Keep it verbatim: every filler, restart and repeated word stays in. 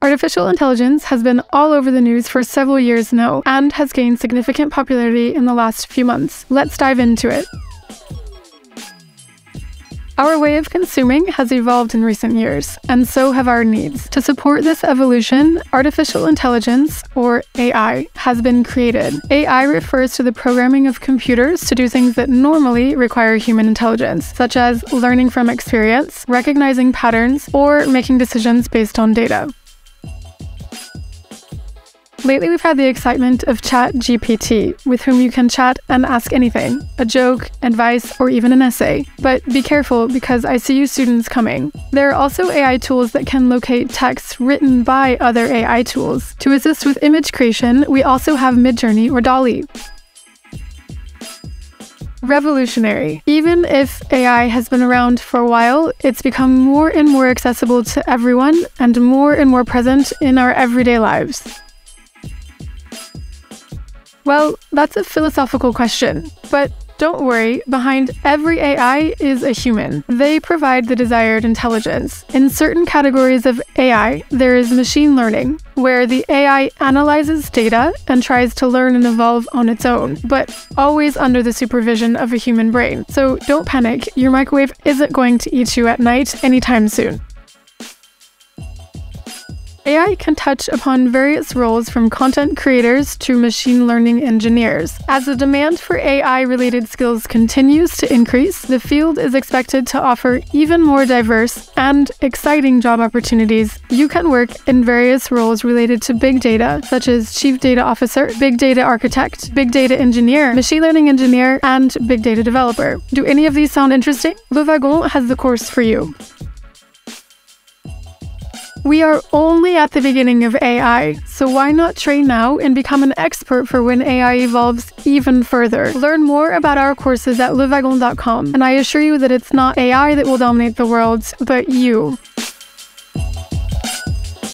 Artificial intelligence has been all over the news for several years now and has gained significant popularity in the last few months. Let's dive into it. Our way of consuming has evolved in recent years, and so have our needs. To support this evolution, artificial intelligence, or A I, has been created. A I refers to the programming of computers to do things that normally require human intelligence, such as learning from experience, recognizing patterns, or making decisions based on data. Lately, we've had the excitement of ChatGPT, with whom you can chat and ask anything, a joke, advice, or even an essay. But be careful, because I see you students coming. There are also A I tools that can locate texts written by other A I tools. To assist with image creation, we also have Midjourney or DALL-E. Revolutionary. Even if A I has been around for a while, it's become more and more accessible to everyone and more and more present in our everyday lives. Well, that's a philosophical question, but don't worry, behind every A I is a human. They provide the desired intelligence. In certain categories of A I, there is machine learning, where the A I analyzes data and tries to learn and evolve on its own, but always under the supervision of a human brain. So don't panic, your microwave isn't going to eat you at night anytime soon. A I can touch upon various roles from content creators to machine learning engineers. As the demand for A I-related skills continues to increase, the field is expected to offer even more diverse and exciting job opportunities. You can work in various roles related to big data, such as chief data officer, big data architect, big data engineer, machine learning engineer, and big data developer. Do any of these sound interesting? Le Wagon has the course for you. We are only at the beginning of A I, so why not train now and become an expert for when A I evolves even further? Learn more about our courses at le wagon dot com, and I assure you that it's not A I that will dominate the world, but you.